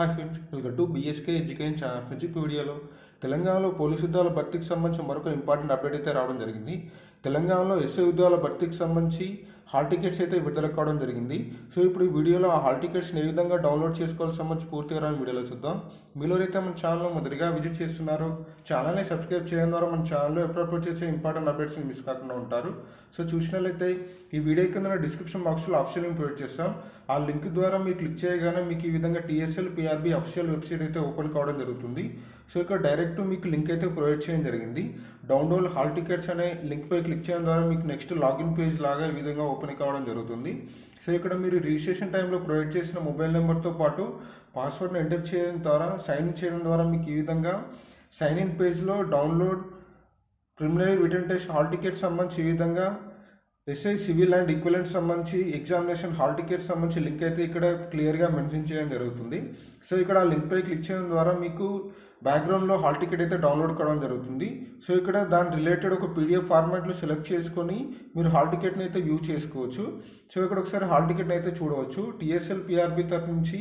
Hi friends, welcome to BSK education channel. Friends, ఈ వీడియోలో తెలంగాణలో పోలీసు ఉద్యోగాల భర్తీకి సంబంధించి మరొక ఇంపార్టెంట్ అప్డేట్ అయితే రావడం జరిగింది. తెలంగాణలో ఎస్ఐ ఉద్యోగాల భర్తీకి సంబంధించి హాల్ టికెట్స్ అయితే విడుదల కావడం జరిగింది. సో ఇప్పుడు ఈ వీడియోలో ఆ హాల్ టికెట్స్ని ఏ విధంగా డౌన్లోడ్ చేసుకోవాలని సంబంధించి పూర్తిగా రాని వీడియోలో చూద్దాం. మీలో అయితే మన ఛానల్లో మొదటిగా విజిట్ చేస్తున్నారో ఛానల్ని సబ్స్క్రైబ్ చేయడం ద్వారా మన ఛానల్లో ఎప్పుడు అప్లోడ్ చేసే ఇంపార్టెంట్ అప్డేట్స్ని మిస్ కాకుండా ఉంటారు. సో చూసినట్లయితే ఈ వీడియో కింద డిస్క్రిప్షన్ బాక్స్లో ఆప్షన్ లింక్ ప్రొవైడ్ చేస్తాం. ఆ లింక్ ద్వారా మీరు క్లిక్ చేయగానే మీకు ఈ విధంగా TSLPRB అఫీషియల్ వెబ్సైట్ అయితే ఓపెన్ కావడం జరుగుతుంది. సో ఇక్కడ డైరెక్ట్ మీకు లింక్ అయితే ప్రొవైడ్ చేయడం జరిగింది. డౌన్లోడ్ హాల్ టికెట్స్ అనే లింక్పై క్లిక్ చేయడం ద్వారా మీకు నెక్స్ట్ లాగిన్ పేజ్ లాగా ఈ విధంగా ఓపెన్ కావడం జరుగుతుంది. సో ఇక్కడ మీరు రిజిస్ట్రేషన్ టైంలో ప్రొవైడ్ చేసిన మొబైల్ నెంబర్తో పాటు పాస్వర్డ్ను ఎంటర్ చేయడం ద్వారా సైన్ ఇన్ చేయడం ద్వారా మీకు ఈ విధంగా సైన్ ఇన్ పేజ్లో download preliminary written test hall ticket సంబంధించి ఈ విధంగా ఎస్ఐ సివిల్ అండ్ ఈక్వలెంట్ సంబంధించి ఎగ్జామినేషన్ హాల్ టికెట్ సంబంధించి లింక్ అయితే ఇక్కడ క్లియర్గా మెన్షన్ చేయడం జరుగుతుంది. సో ఇక్కడ ఆ లింక్పై క్లిక్ చేయడం ద్వారా మీకు బ్యాక్గ్రౌండ్లో హాల్ టికెట్ అయితే డౌన్లోడ్ కావడం జరుగుతుంది. సో ఇక్కడ దాని రిలేటెడ్ ఒక పీడిఎఫ్ ఫార్మాట్లో సెలెక్ట్ చేసుకొని మీరు హాల్ టికెట్ని అయితే వ్యూ చేసుకోవచ్చు. సో ఇక్కడ ఒకసారి హాల్ టికెట్ని అయితే చూడవచ్చు. TSLPRB తరఫు నుంచి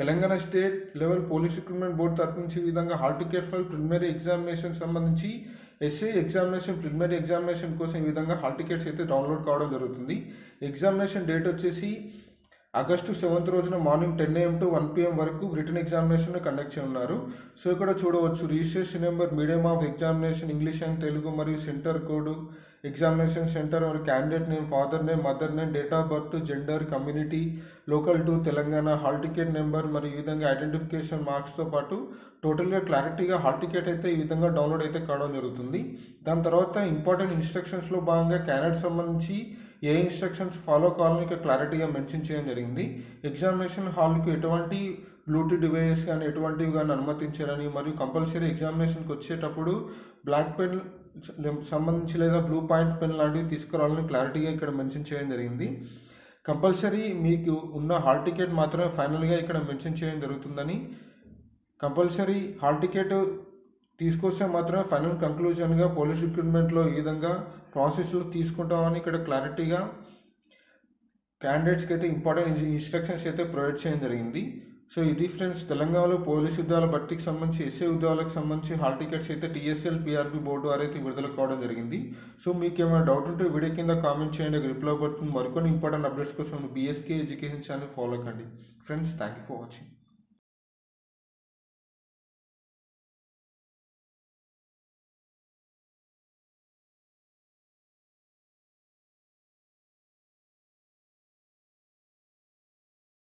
Telangana state level police recruitment board తరఫు నుంచి ఈ విధంగా hall ticket for preliminary examination సంబంధించి ఎస్ఏ ఎగ్జామినేషన్ ప్రిలిమినరీ ఎగ్జామినేషన్ కోసం ఈ విధంగా హాల్ టికెట్స్ అయితే డౌన్లోడ్ కావడం జరుగుతుంది. ఎగ్జామినేషన్ డేట్ వచ్చేసి ఆగస్టు 7 రోజున మార్నింగ్ 10 AM to 1 PM వరకు రిటర్న్ ఎగ్జామినేషన్ కండక్ట్ చేయనున్నారు. సో ఇక్కడ చూడవచ్చు registration number, medium of examination English and Telugu మరియు సెంటర్ కోడ్, ఎగ్జామినేషన్ సెంటర్ మరియు candidate name, father name, mother name, date of birth, gender, community, local to Telangana, hall ticket number మరియు ఈ విధంగా identification మార్క్స్తో పాటు టోటల్గా క్లారిటీగా హాల్ టికెట్ అయితే ఈ విధంగా డౌన్లోడ్ అయితే కావడం జరుగుతుంది. దాని తర్వాత ఇంపార్టెంట్ ఇన్స్ట్రక్షన్స్లో భాగంగా క్యాండిడేట్ సంబంధించి ఏ ఇన్స్ట్రక్షన్స్ ఫాలో కావాలని ఇంకా క్లారిటీగా మెన్షన్ చేయడం జరిగింది. ఎగ్జామినేషన్ హాల్కు ఎటువంటి బ్లూటూత్ డివైజెస్ కానీ ఎటువంటివి కానీ అనుమతించాలని మరియు కంపల్సరీ ఎగ్జామినేషన్కి వచ్చేటప్పుడు బ్లాక్ పెన్ సంబంధించి లేదా బ్లూ పాయింట్ పెన్ లాంటివి తీసుకురావాలని క్లారిటీగా ఇక్కడ మెన్షన్ చేయడం జరిగింది. కంపల్సరీ మీకు ఉన్న హాల్ టికెట్ మాత్రమే ఫైనల్గా ఇక్కడ మెన్షన్ చేయడం జరుగుతుందని, కంపల్సరీ హాల్ టికెట్ తీసుకొస్తే మాత్రమే ఫైనల్ కంక్లూజన్గా పోలీస్ రిక్రూట్మెంట్లో ఈ విధంగా ప్రాసెస్లో తీసుకుంటామని ఇక్కడ క్లారిటీగా క్యాండిడేట్స్కి అయితే ఇంపార్టెంట్ ఇన్స్ట్రక్షన్స్ అయితే ప్రొవైడ్ చేయడం జరిగింది. సో ఇది ఫ్రెండ్స్, తెలంగాణలో పోలీసు ఉద్యోగాల భర్తీకి సంబంధించి ఎస్ఏ ఉద్యోగాలకు సంబంధించి హాల్ టికెట్స్ అయితే TSLPRB బోర్డు వారు అయితే విడుదల కావడం జరిగింది. సో మీకు ఏమైనా డౌట్ ఉంటే వీడియో కింద కామెంట్ చేయండి, రిప్లై అవుతుంది. మరికొన్ని ఇంపార్టెంట్ అప్డేట్స్ కోసం BSK ఎడ్యుకేషన్ ఛానల్ ఫాలో కండి. Friends, thank you for watching.